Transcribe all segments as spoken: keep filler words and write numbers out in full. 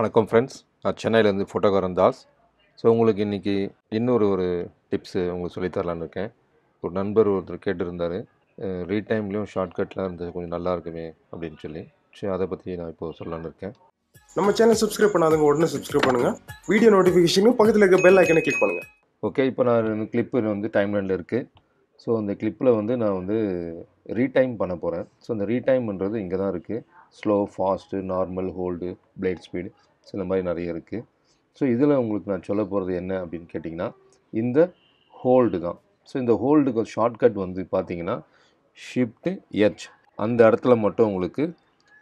வணக்கம் ஃப்ரெண்ட்ஸ், நான் சென்னையிலேருந்து ஃபோட்டோகாரன் தாஸ். ஸோ உங்களுக்கு இன்றைக்கி இன்னொரு ஒரு டிப்ஸு உங்களுக்கு சொல்லித்தரலான்னு இருக்கேன். ஒரு நண்பர் ஒருத்தர் கேட்டிருந்தார், ரீட் டைம்லேயும் ஷார்ட்கட்லாம் இருந்தது கொஞ்சம் நல்லா இருக்குமே அப்படின்னு சொல்லி. சரி, அதை பற்றி நான் இப்போது சொல்லலான்னு இருக்கேன். நம்ம சேனல் சப்ஸ்கிரைப் பண்ணாதவங்க உடனே சப்ஸ்கிரைப் பண்ணுங்கள். வீடியோ நோட்டிஃபிகேஷனும் பக்கத்தில் இருக்க பெல் ஐக்கனை கிளிக் பண்ணுங்கள். ஓகே, இப்போ நான் கிளிப்பு வந்து டைம்லைனில் இருக்குது. ஸோ அந்த கிளிப்பில் வந்து நான் வந்து ரீடைம் பண்ண போகிறேன். ஸோ அந்த ரீடைம்ன்றது இங்கே தான் இருக்குது. Slow, fast, normal, hold, plate speed, சில மாதிரி நிறைய இருக்குது. ஸோ இதில் உங்களுக்கு நான் சொல்ல போகிறது என்ன அப்படின்னு கேட்டிங்கன்னா, இந்த ஹோல்டு தான். ஸோ இந்த ஹோல்டுக்கு ஒரு ஷார்ட்கட் வந்து பார்த்திங்கன்னா ஷிஃப்ட்டு எச், அந்த இடத்துல மட்டும் உங்களுக்கு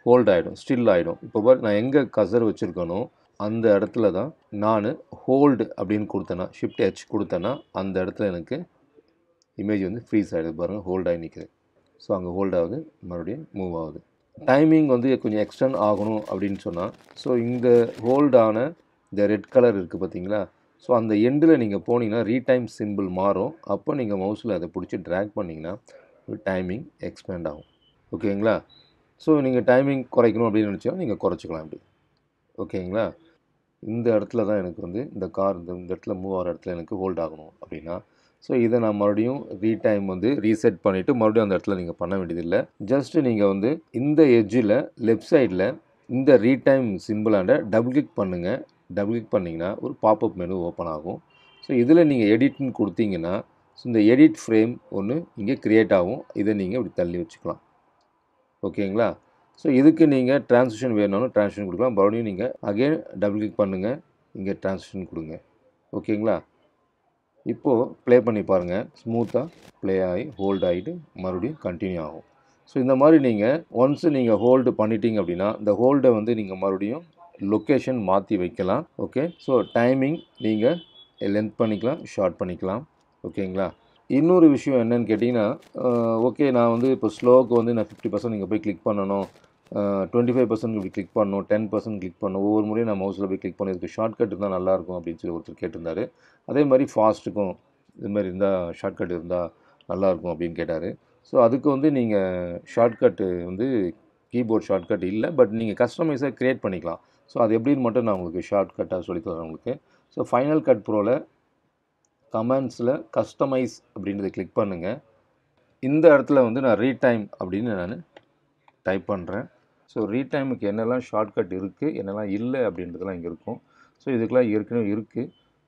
ஹோல்டு ஆகிடும், ஸ்டில் ஆகிடும். இப்போ நான் எங்கே கசர் வச்சுருக்கணும் அந்த இடத்துல தான் நான் ஹோல்டு அப்படின்னு கொடுத்தேன்னா, ஷிஃப்ட் எச் கொடுத்தேன்னா அந்த இடத்துல எனக்கு இமேஜ் வந்து ஃப்ரீஸ் ஆகிடுது. பாருங்கள், ஹோல்டாகி நிற்குது. ஸோ அங்கே ஹோல்டாகுது, மறுபடியும் மூவ் ஆகுது. டைமிங் வந்து கொஞ்சம் எக்ஸ்டெண்ட் ஆகணும் அப்படின்னு சொன்னால், ஸோ இந்த ஹோல்டான இந்த ரெட் கலர் இருக்குது பார்த்தீங்களா, ஸோ அந்த எண்டில் நீங்கள் போனீங்கன்னா ரீடைம் சிம்பிள் மாறும். அப்போ நீங்கள் மவுஸில் அதை பிடிச்சி ட்ராக் பண்ணிங்கன்னா டைமிங் எக்ஸ்பேண்ட் ஆகும். ஓகேங்களா? ஸோ நீங்கள் டைமிங் குறைக்கணும் அப்படின்னு நினச்சோன்னா நீங்கள் குறைச்சிக்கலாம் அப்படி. ஓகேங்களா? இந்த இடத்துல தான் எனக்கு வந்து இந்த கார் இந்த இடத்துல மூவ் ஆகிற இடத்துல எனக்கு ஹோல்ட் ஆகணும் அப்படின்னா, ஸோ இதை நான் மறுபடியும் ரீடைம் வந்து ரீசெட் பண்ணிவிட்டு மறுபடியும் அந்த இடத்துல நீங்கள் பண்ண வேண்டியதில்லை. ஜஸ்ட்டு நீங்கள் வந்து இந்த எட்ஜில் லெஃப்ட் சைடில் இந்த ரீடைம் சிம்பிளாண்ட டபுள் கிளிக் பண்ணுங்கள். டபுள் கிளிக் பண்ணிங்கன்னா ஒரு பாப்அப் மெனு ஓப்பன் ஆகும். ஸோ இதில் நீங்கள் எடிட்னு கொடுத்தீங்கன்னா, ஸோ இந்த எடிட் ஃப்ரேம் ஒன்று இங்கே க்ரியேட் ஆகும். இதை நீங்கள் இப்படி தள்ளி வச்சுக்கலாம். ஓகேங்களா? ஸோ இதுக்கு நீங்கள் டிரான்சிஷன் வேணும்னாலும் டிரான்சிஷன் கொடுக்கலாம். மறுபடியும் நீங்கள் அகெயின் டபுள் கிளிக் பண்ணுங்கள், இங்கே டிரான்சிஷன் கொடுங்க. ஓகேங்களா? இப்போது ப்ளே பண்ணி பாருங்கள். ஸ்மூத்தாக ப்ளே ஆகி ஹோல்டு ஆகிட்டு மறுபடியும் கண்டினியூ ஆகும். ஸோ இந்த மாதிரி நீங்கள் ஒன்ஸு நீங்கள் ஹோல்டு பண்ணிட்டீங்க அப்படின்னா இந்த ஹோல்டை வந்து நீங்கள் மறுபடியும் லொக்கேஷன் மாற்றி வைக்கலாம். ஓகே, ஸோ டைமிங் நீங்கள் லென்த் பண்ணிக்கலாம், ஷார்ட் பண்ணிக்கலாம். ஓகேங்களா? இன்னொரு விஷயம் என்னன்னு கேட்டிங்கன்னா, ஓகே நான் வந்து இப்போ ஸ்லோவுக்கு வந்து நான் ஃபிஃப்டி பர்சன்ட் நீங்கள் போய் கிளிக் பண்ணணும், டுவெண்ட்டி ஃபைவ் பர்சன்ட் இப்படி கிளிக் பண்ணணும், டென் பர்சன்ட் கிளிக் பண்ணணும், ஒவ்வொரு முறையும் நான் மவுஸில் போய் கிளிக் பண்ணியிருக்கு ஷார்ட்கட் இருந்தால் நல்லாயிருக்கும் அப்படின்னு சொல்லி ஒருத்தர் கேட்டிருந்தார். அதே மாதிரி ஃபாஸ்ட்டுக்கும் இது மாதிரி இருந்தால் ஷார்ட்கட் இருந்தால் நல்லாயிருக்கும் அப்படின்னு கேட்டார். ஸோ அதுக்கு வந்து நீங்கள் ஷார்ட்கட்டு வந்து கீபோர்ட் ஷார்ட்கட் இல்லை, பட் நீங்கள் கஸ்டமைஸாக க்ரியேட் பண்ணிக்கலாம். ஸோ அது எப்படின்னு மட்டும் நான் உங்களுக்கு ஷார்ட்கட்டாக சொல்லித்தரேன் உங்களுக்கு. ஸோ ஃபைனல் கட் ப்ரோவில் கமெண்ட்ஸில் கஸ்டமைஸ் அப்படின்றத கிளிக் பண்ணுங்கள். இந்த இடத்துல வந்து நான் ரீடைம் அப்படின்னு நான் டைப் பண்ணுறேன். ஸோ ரீடைமுக்கு என்னெல்லாம் ஷார்ட்கட் இருக்குது, என்னெல்லாம் இல்லை அப்படின்றதுலாம் இங்கே இருக்கும். ஸோ இதுக்கெல்லாம் ஏற்கனவே இருக்குது.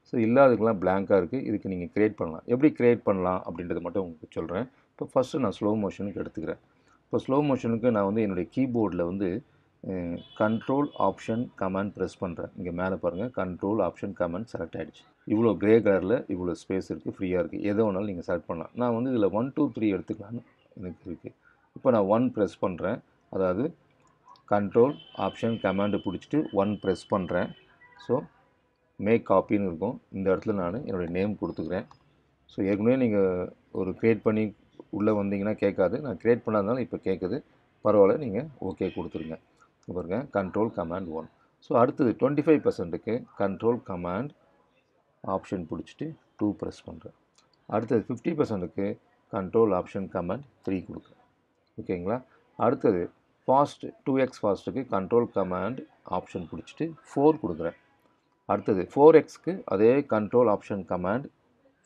ஸோ இல்லாததுக்கெல்லாம் பிளாங்காக இருக்குது. இதுக்கு நீங்கள் க்ரியேட் பண்ணலாம். எப்படி க்ரியேட் பண்ணலாம் அப்படின்றது மட்டும் உங்களுக்கு சொல்கிறேன். இப்போ ஃபஸ்ட்டு நான் ஸ்லோ மோஷனுக்கு எடுத்துக்கிறேன். இப்போ ஸ்லோ மோஷனுக்கு நான் வந்து என்னுடைய கீபோர்டில் வந்து கண்ட்ரோல் ஆப்ஷன் கமாண்ட் ப்ரெஸ் பண்ணுறேன். இங்கே மேலே பாருங்கள், கண்ட்ரோல் ஆப்ஷன் கமாண்ட் செலக்ட் ஆகிடுச்சு. இவ்வளோ க்ரே கலரில் இவ்வளோ ஸ்பேஸ் இருக்குது, ஃப்ரீயாக இருக்குது. எதோ ஒன்றாலும் நீங்கள் செலக்ட் பண்ணலாம். நான் வந்து இதில் ஒன் டூ த்ரீ எடுத்துக்கலான்னு எனக்கு இருக்குது. இப்போ நான் ஒன் ப்ரெஸ் பண்ணுறேன். அதாவது கண்ட்ரோல் ஆப்ஷன் கமாண்டு பிடிச்சிட்டு ஒன் ப்ரெஸ் பண்ணுறேன். ஸோ மேக் காப்பின்னு இருக்கும். இந்த இடத்துல நான் என்னுடைய நேம் கொடுத்துக்கிறேன். ஸோ ஏற்கனவே நீங்கள் ஒரு க்ரியேட் பண்ணி உள்ளே வந்தீங்கன்னா கேட்காது. நான் க்ரியேட் பண்ணாதனால இப்போ கேட்குது. பரவாயில்ல, நீங்கள் ஓகே கொடுத்துருங்க. பாருங்க, கண்ட்ரோல் கமாண்ட் ஒன். ஸோ அடுத்தது டுவெண்ட்டி ஃபைவ் பர்சன்ட்டுக்கு கண்ட்ரோல் கமாண்ட் ஆப்ஷன் பிடிச்சிட்டு டூ ப்ரெஸ் பண்ணுறேன். அடுத்தது ஃபிஃப்டி பர்சன்ட்டுக்கு கண்ட்ரோல் ஆப்ஷன் கமாண்ட் த்ரீ கொடுக்குறேன். ஓகேங்களா? அடுத்தது ஃபாஸ்ட் டூ எக்ஸ் ஃபாஸ்ட்டுக்கு கண்ட்ரோல் கமாண்ட் ஆப்ஷன் பிடிச்சிட்டு ஃபோர் கொடுக்குறேன். அடுத்தது ஃபோர் எக்ஸ்க்கு அதே கண்ட்ரோல் ஆப்ஷன் கமாண்ட்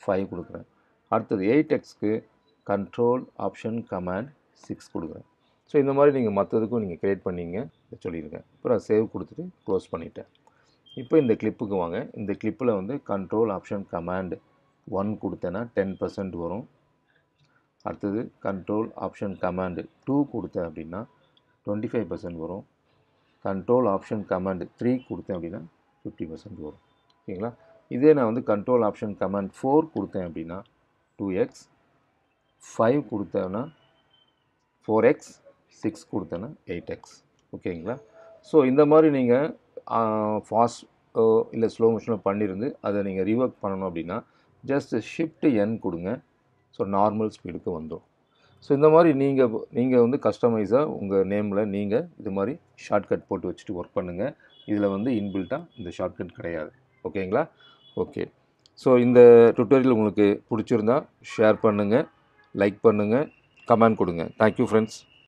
ஃபைவ் கொடுக்குறேன். அடுத்தது எயிட் எக்ஸ்க்கு கண்ட்ரோல் ஆப்ஷன் கமாண்ட் சிக்ஸ் கொடுக்குறேன். ஸோ இந்த மாதிரி நீங்கள் மற்றதுக்கும் நீங்கள் க்ரியேட் பண்ணிங்க சொல்லியிருக்கேன். இப்போ நான் சேவ் கொடுத்துட்டு க்ளோஸ் பண்ணிட்டேன். இப்போ இந்த கிளிப்புக்கு வாங்க. இந்த கிளிப்பில் வந்து கண்ட்ரோல் ஆப்ஷன் கமாண்ட் ஒன் கொடுத்தேன்னா டென் பர்சன்ட் வரும். அடுத்தது கண்ட்ரோல் ஆப்ஷன் கமாண்டு டூ கொடுத்தேன் அப்படின்னா டுவெண்ட்டி ஃபைவ் பர்சன்ட் வரும். கண்ட்ரோல் ஆப்ஷன் கமாண்டு த்ரீ கொடுத்தேன் அப்படின்னா ஃபிஃப்டி பர்சன்ட் வரும். ஓகேங்களா? இதே நான் வந்து கண்ட்ரோல் ஆப்ஷன் கமாண்ட் ஃபோர் கொடுத்தேன் அப்படின்னா டூ எக்ஸ், ஃபைவ் கொடுத்தேன்னா ஃபோர் எக்ஸ், சிக்ஸ் கொடுத்தேன்னா எயிட் எக்ஸ். ஓகேங்களா? ஸோ இந்த மாதிரி நீங்கள் ஃபாஸ்ட் இல்லை ஸ்லோ மோஷனோ பண்ணியிருந்து அதை நீங்கள் ரீவொர்க் பண்ணணும் அப்படின்னா ஜஸ்ட் ஷிஃப்ட் என் கொடுங்க. ஸோ நார்மல் ஸ்பீடுக்கு வந்துடும். ஸோ இந்த மாதிரி நீங்கள் நீங்கள் வந்து கஸ்டமைஸாக உங்கள் நேமில் நீங்கள் இது மாதிரி ஷார்ட்கட் போட்டு வச்சுட்டு ஒர்க் பண்ணுங்கள். இதில் வந்து இன்பில்ட்டாக இந்த ஷார்ட்கட் கிடையாது. ஓகேங்களா? ஓகே, ஸோ இந்த டுட்டோரியல் உங்களுக்கு பிடிச்சிருந்தா ஷேர் பண்ணுங்கள், லைக் பண்ணுங்கள், கமெண்ட் கொடுங்க. Thank you friends.